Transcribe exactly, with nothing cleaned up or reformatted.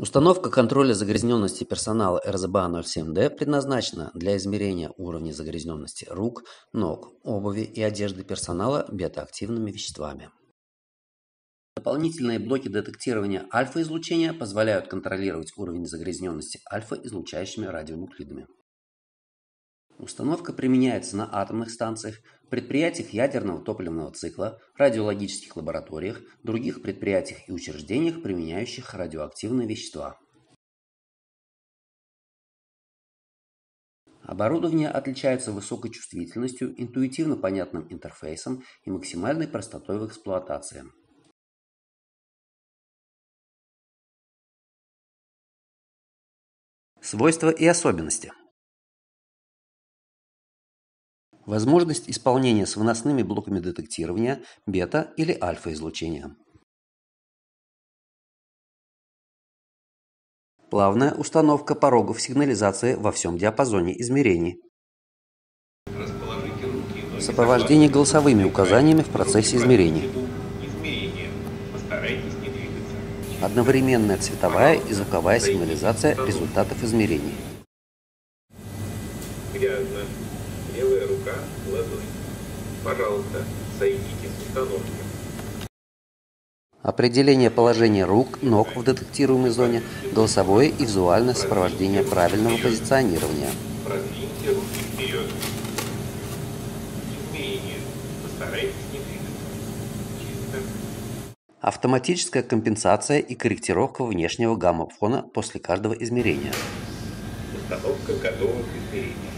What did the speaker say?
Установка контроля загрязненности персонала эр зэ бэ а ноль семь дэ предназначена для измерения уровня загрязненности рук, ног, обуви и одежды персонала бета-активными веществами. Дополнительные блоки детектирования альфа-излучения позволяют контролировать уровень загрязненности альфа-излучающими радионуклидами. Установка применяется на атомных станциях, предприятиях ядерного топливного цикла, радиологических лабораториях, других предприятиях и учреждениях, применяющих радиоактивные вещества. Оборудование отличается высокой чувствительностью, интуитивно понятным интерфейсом и максимальной простотой в эксплуатации. Свойства и особенности. Возможность исполнения с выносными блоками детектирования бета- или альфа-излучения. Плавная установка порогов сигнализации во всем диапазоне измерений. Сопровождение голосовыми указаниями в процессе измерений. Одновременная цветовая и звуковая сигнализация результатов измерений. Грязно. Левая рука, ладонь. Пожалуйста, сойдите с установки. Определение положения рук, ног в детектируемой зоне, голосовое и визуальное сопровождение правильного позиционирования. Продвиньте руки вперед. Измерение. Постарайтесь не двигаться. Чисто. Автоматическая компенсация и корректировка внешнего гамма-фона после каждого измерения. Установка готова к измерению.